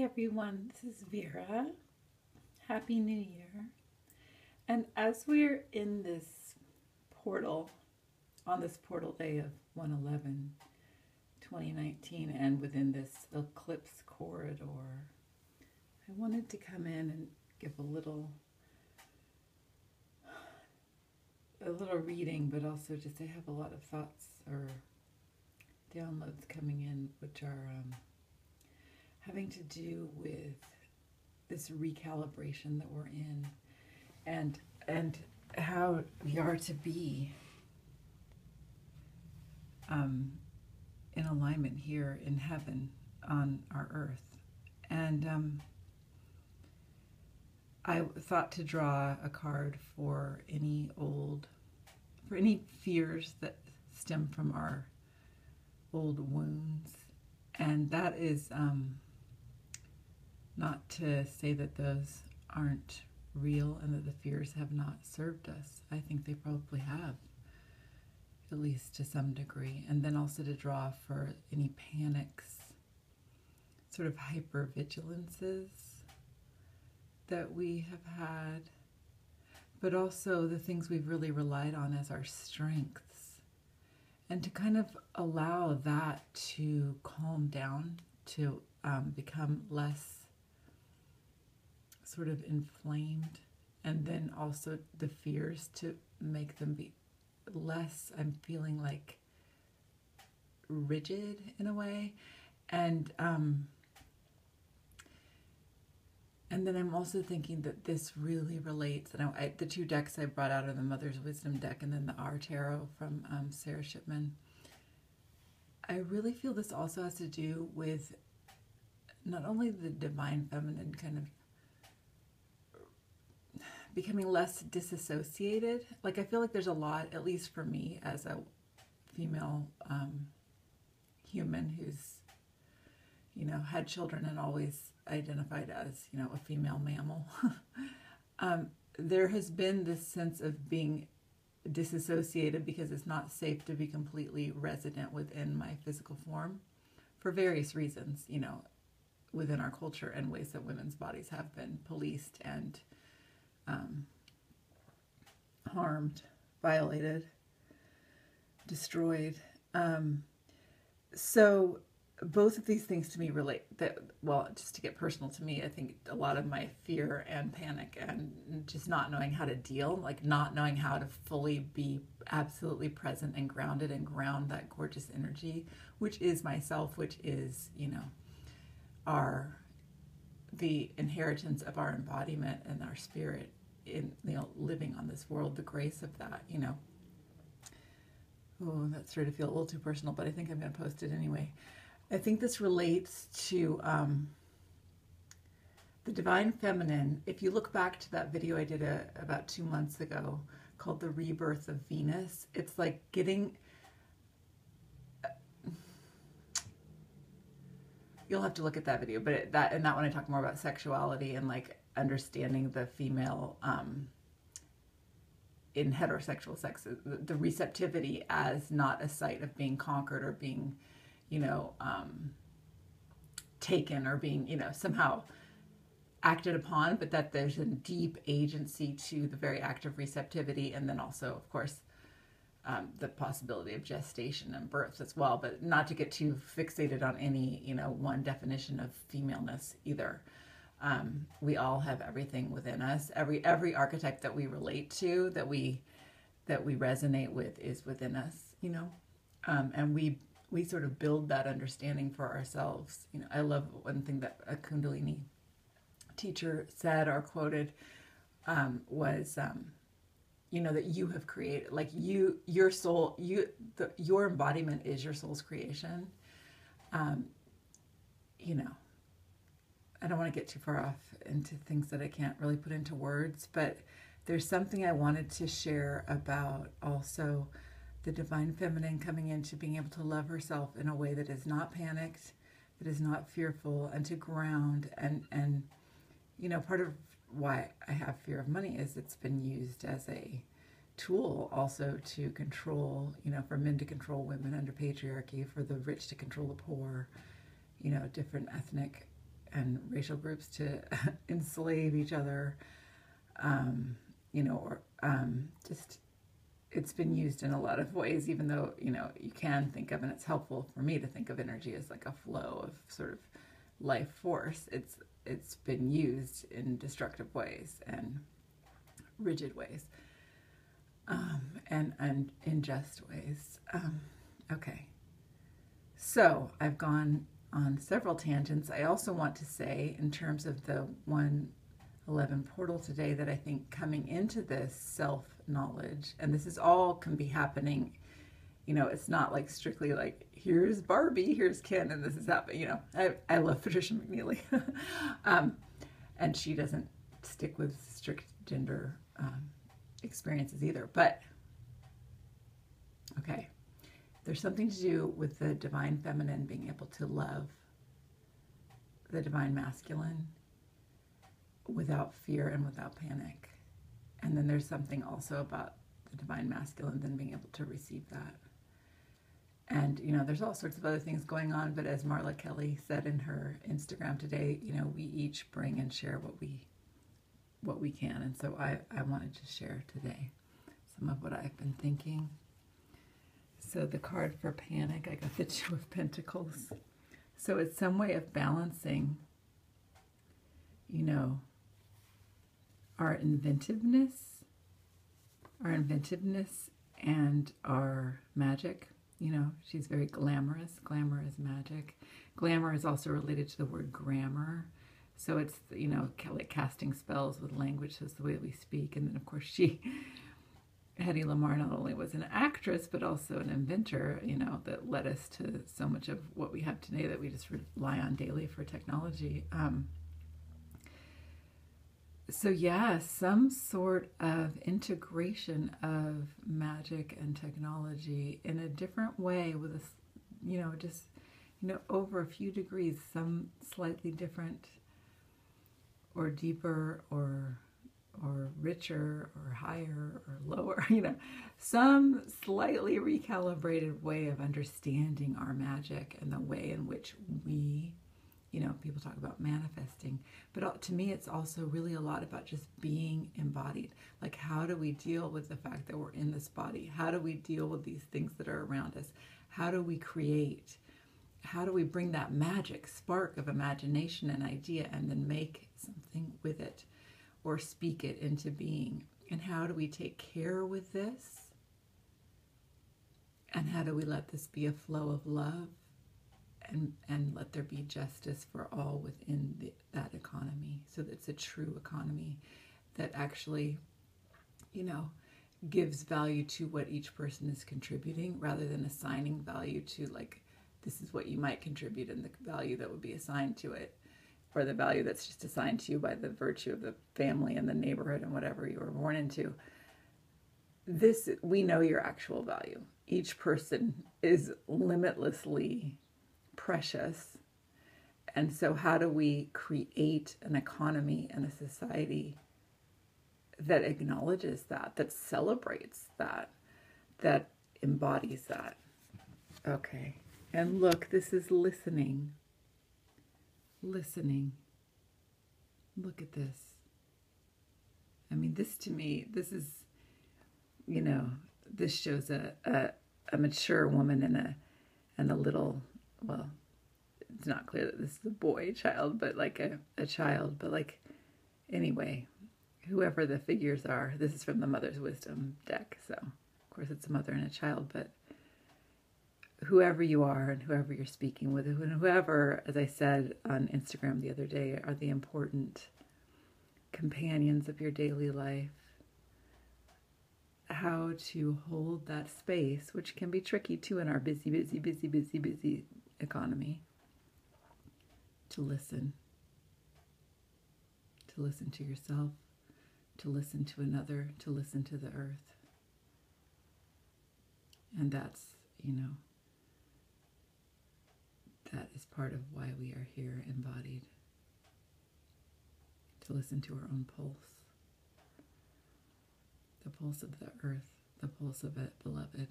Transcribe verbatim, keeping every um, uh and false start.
Hi everyone, this is Vera. Happy New Year. And as we're in this portal, on this portal day of one eleven twenty nineteen and within this eclipse corridor, I wanted to come in and give a little a little reading, but also just I have a lot of thoughts or downloads coming in, which are um, having to do with this recalibration that we're in and and how we are to be um, in alignment here in heaven on our earth. And um, I thought to draw a card for any old, for any fears that stem from our old wounds. And that is um, not to say that those aren't real and that the fears have not served us. I think they probably have, at least to some degree. And then also to draw for any panics, sort of hypervigilances that we have had, but also the things we've really relied on as our strengths. And to kind of allow that to calm down, to um, become less sort of inflamed, and then also the fears to make them be less, I'm feeling like, rigid in a way. And um, And then I'm also thinking that this really relates, and I, I, the two decks I brought out are the Mother's Wisdom deck and then the R tarot from um, Sarah Shipman. I really feel this also has to do with not only the divine feminine kind of becoming less disassociated. Like I feel like there's a lot, at least for me as a female um, human who's, you know, had children and always identified as, you know, a female mammal. um, there has been this sense of being disassociated because it's not safe to be completely resident within my physical form for various reasons, you know, within our culture and ways that women's bodies have been policed and um, harmed, violated, destroyed. Um, so both of these things to me relate that, well, just to get personal to me, I think a lot of my fear and panic and just not knowing how to deal, like not knowing how to fully be absolutely present and grounded and ground that gorgeous energy, which is myself, which is, you know, our, the inheritance of our embodiment and our spirit in, you know, living on this world, the grace of that, you know. Oh, that's started to feel a little too personal, but I think I'm going to post it anyway. I think this relates to um, the divine feminine. If you look back to that video I did a, about two months ago called The Rebirth of Venus, it's like getting, uh, you'll have to look at that video, but it, that, in that one I talk more about sexuality and like understanding the female um, in heterosexual sex, the receptivity as not a site of being conquered or being, you know, um, taken or being, you know, somehow acted upon, but that there's a deep agency to the very act of receptivity. And then also, of course, um, the possibility of gestation and birth as well, but not to get too fixated on any, you know, one definition of femaleness either. Um, we all have everything within us. Every, every archetype that we relate to, that we, that we resonate with is within us, you know, um, and we, we sort of build that understanding for ourselves. You know, I love one thing that a Kundalini teacher said or quoted um, was, um, you know, that you have created, like you, your soul, you, the, your embodiment is your soul's creation. Um, you know, I don't want to get too far off into things that I can't really put into words, but there's something I wanted to share about also the divine feminine coming into being able to love herself in a way that is not panicked, that is not fearful, and to ground. And, and you know, part of why I have fear of money is it's been used as a tool also to control, you know, for men to control women under patriarchy, for the rich to control the poor, you know, different ethnic and racial groups to enslave each other, um, you know, or um, just it's been used in a lot of ways, even though, you know, you can think of, and it's helpful for me to think of energy as like a flow of sort of life force. It's, it's been used in destructive ways and rigid ways, um, and, and unjust ways. Um, okay. So I've gone on several tangents. I also want to say, in terms of the one eleven portal today, that I think coming into this self-knowledge, and this is all can be happening, you know, it's not like strictly like, here's Barbie, here's Ken, and this is happening, you know. I, I love Patricia McNeely. um, and she doesn't stick with strict gender um, experiences either, but okay. There's something to do with the divine feminine being able to love the divine masculine without fear and without panic. And then there's something also about the divine masculine then being able to receive that. And, you know, there's all sorts of other things going on, but as Marla Kelly said in her Instagram today, you know, we each bring and share what we, what we can. And so I, I wanted to share today some of what I've been thinking. So the card for panic, I got the Two of Pentacles. So it's some way of balancing, you know, our inventiveness, our inventiveness and our magic. You know, she's very glamorous. Glamour is magic. Glamour is also related to the word grammar. So it's, you know, like casting spells with language, so it's the way we speak. And then, of course, she... Hedy Lamarr not only was an actress, but also an inventor, you know, that led us to so much of what we have today that we just rely on daily for technology. Um, so yeah, some sort of integration of magic and technology in a different way with a, you know, just, you know, over a few degrees, some slightly different or deeper or or richer or higher or lower, you know, some slightly recalibrated way of understanding our magic and the way in which we, you know, people talk about manifesting, but to me, it's also really a lot about just being embodied. Like, how do we deal with the fact that we're in this body? How do we deal with these things that are around us? How do we create? How do we bring that magic spark of imagination and idea and then make something with it? Or speak it into being. And how do we take care with this? And how do we let this be a flow of love and, and let there be justice for all within the, that economy, so that it's a true economy that actually, you know, gives value to what each person is contributing, rather than assigning value to, like, this is what you might contribute and the value that would be assigned to it, or the value that's just assigned to you by the virtue of the family and the neighborhood and whatever you were born into. This, we know your actual value. Each person is limitlessly precious. And so how do we create an economy and a society that acknowledges that, that celebrates that, that embodies that? Okay. And look, this is listening. Listening. Look at this. I mean, this to me, this is, you know, this shows a, a, a mature woman and a, and a little, well, it's not clear that this is a boy child, but like a, a child, but like, anyway, whoever the figures are, this is from the Mother's Wisdom deck. So of course it's a mother and a child, but whoever you are and whoever you're speaking with, and whoever, as I said on Instagram the other day, are the important companions of your daily life, how to hold that space, which can be tricky too in our busy, busy, busy, busy, busy economy, to listen, to listen to yourself, to listen to another, to listen to the earth. And that's, you know, that is part of why we are here embodied, to listen to our own pulse, the pulse of the earth, the pulse of it, beloved.